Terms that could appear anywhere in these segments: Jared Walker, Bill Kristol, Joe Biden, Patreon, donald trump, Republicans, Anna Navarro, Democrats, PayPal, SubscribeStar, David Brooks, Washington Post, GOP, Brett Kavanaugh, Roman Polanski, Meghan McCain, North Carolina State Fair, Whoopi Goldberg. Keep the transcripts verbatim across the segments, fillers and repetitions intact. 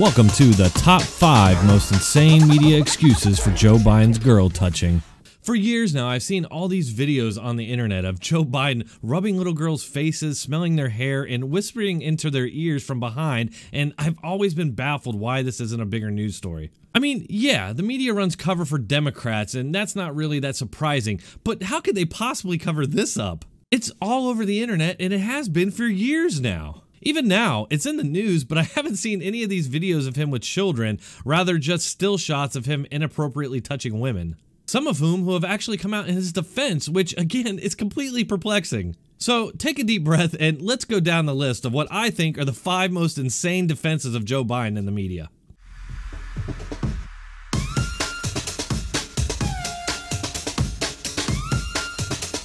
Welcome to the top five most insane media excuses for Joe Biden's girl touching. For years now, I've seen all these videos on the internet of Joe Biden rubbing little girls' faces, smelling their hair, and whispering into their ears from behind, and I've always been baffled why this isn't a bigger news story. I mean, yeah, the media runs cover for Democrats, and that's not really that surprising, but how could they possibly cover this up? It's all over the internet, and it has been for years now. Even now, it's in the news, but I haven't seen any of these videos of him with children, rather just still shots of him inappropriately touching women. Some of whom who have actually come out in his defense, which again is completely perplexing. So take a deep breath and let's go down the list of what I think are the five most insane defenses of Joe Biden in the media.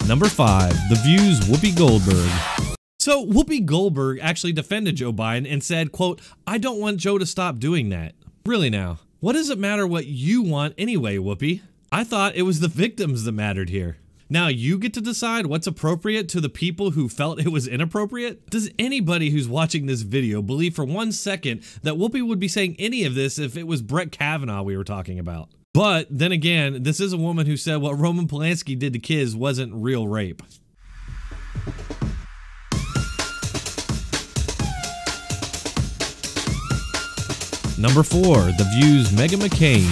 Number five, The View's Whoopi Goldberg. So Whoopi Goldberg actually defended Joe Biden and said, quote, "I don't want Joe to stop doing that." Really now, what does it matter what you want anyway, Whoopi? I thought it was the victims that mattered here. Now you get to decide what's appropriate to the people who felt it was inappropriate? Does anybody who's watching this video believe for one second that Whoopi would be saying any of this if it was Brett Kavanaugh we were talking about? But then again, this is a woman who said what Roman Polanski did to kids wasn't real rape. Number four, The View's Meghan McCain.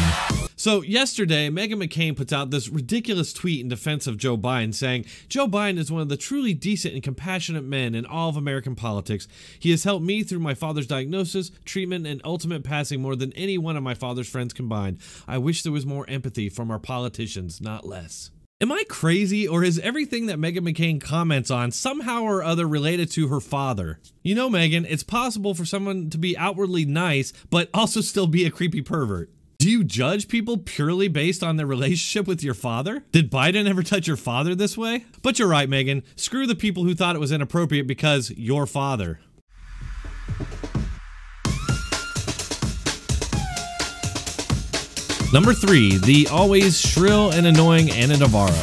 So yesterday, Meghan McCain puts out this ridiculous tweet in defense of Joe Biden saying, "Joe Biden is one of the truly decent and compassionate men in all of American politics. He has helped me through my father's diagnosis, treatment, and ultimate passing more than any one of my father's friends combined. I wish there was more empathy from our politicians, not less." Am I crazy, or is everything that Meghan McCain comments on somehow or other related to her father? You know, Meghan, it's possible for someone to be outwardly nice, but also still be a creepy pervert. Do you judge people purely based on their relationship with your father? Did Biden ever touch your father this way? But you're right, Meghan. Screw the people who thought it was inappropriate because your father. Number three, the always shrill and annoying Anna Navarro.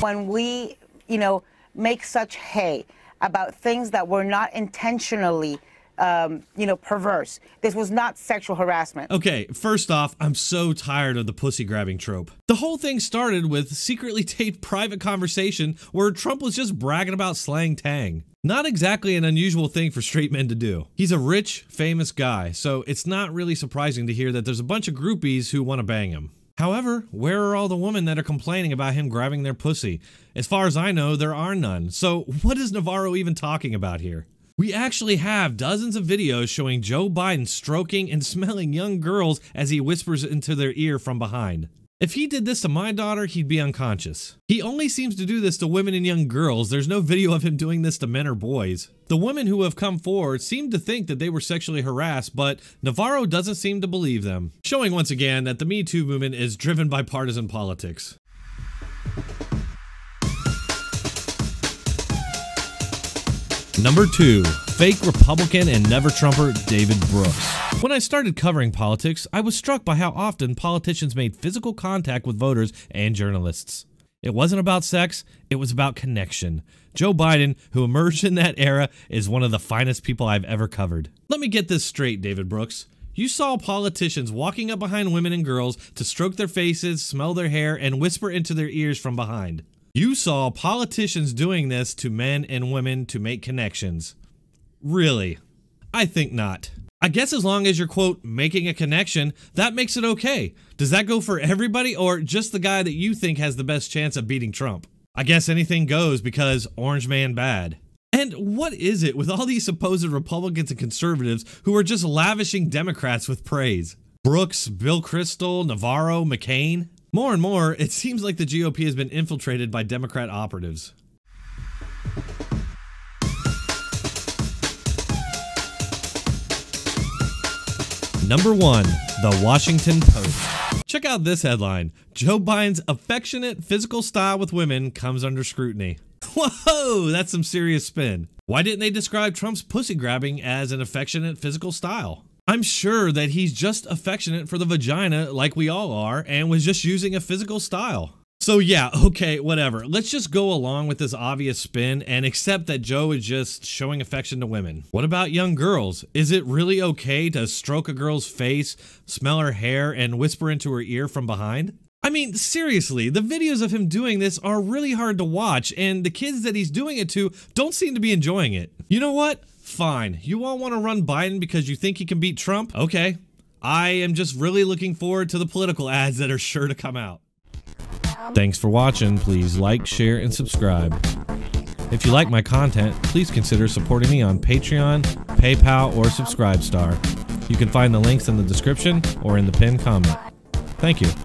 When we, you know, make such hay about things that were not intentionally Um, you know, perverse. This was not sexual harassment. Okay, first off, I'm so tired of the pussy grabbing trope. The whole thing started with secretly taped private conversation where Trump was just bragging about slang tang. Not exactly an unusual thing for straight men to do. He's a rich, famous guy, so it's not really surprising to hear that there's a bunch of groupies who want to bang him. However, where are all the women that are complaining about him grabbing their pussy? As far as I know, there are none. So what is Navarro even talking about here? We actually have dozens of videos showing Joe Biden stroking and smelling young girls as he whispers into their ear from behind. If he did this to my daughter, he'd be unconscious. He only seems to do this to women and young girls. There's no video of him doing this to men or boys. The women who have come forward seem to think that they were sexually harassed, but Navarro doesn't seem to believe them, showing once again that the Me Too movement is driven by partisan politics. Number two, fake Republican and never Trumper David Brooks. When I started covering politics, I was struck by how often politicians made physical contact with voters and journalists. It wasn't about sex, it was about connection. Joe Biden, who emerged in that era, is one of the finest people I've ever covered. Let me get this straight, David Brooks. You saw politicians walking up behind women and girls to stroke their faces, smell their hair, and whisper into their ears from behind. You saw politicians doing this to men and women to make connections. Really? I think not. I guess as long as you're, quote, making a connection, that makes it okay. Does that go for everybody or just the guy that you think has the best chance of beating Trump? I guess anything goes because Orange Man bad. And what is it with all these supposed Republicans and conservatives who are just lavishing Democrats with praise? Brooks, Bill Kristol, Navarro, McCain? More and more, it seems like the G O P has been infiltrated by Democrat operatives. Number one, The Washington Post. Check out this headline. Joe Biden's affectionate physical style with women comes under scrutiny. Whoa, that's some serious spin. Why didn't they describe Trump's pussy grabbing as an affectionate physical style? I'm sure that he's just affectionate for the vagina like we all are and was just using a physical style. So yeah, okay, whatever. Let's just go along with this obvious spin and accept that Joe is just showing affection to women. What about young girls? Is it really okay to stroke a girl's face, smell her hair, and whisper into her ear from behind? I mean, seriously, the videos of him doing this are really hard to watch, and the kids that he's doing it to don't seem to be enjoying it. You know what? Fine. You all want to run Biden because you think he can beat Trump? Okay. I am just really looking forward to the political ads that are sure to come out. Thanks for watching. Please like, share, and subscribe. If you like my content, please consider supporting me on Patreon, PayPal, or Subscribestar. You can find the links in the description or in the pinned comment. Thank you.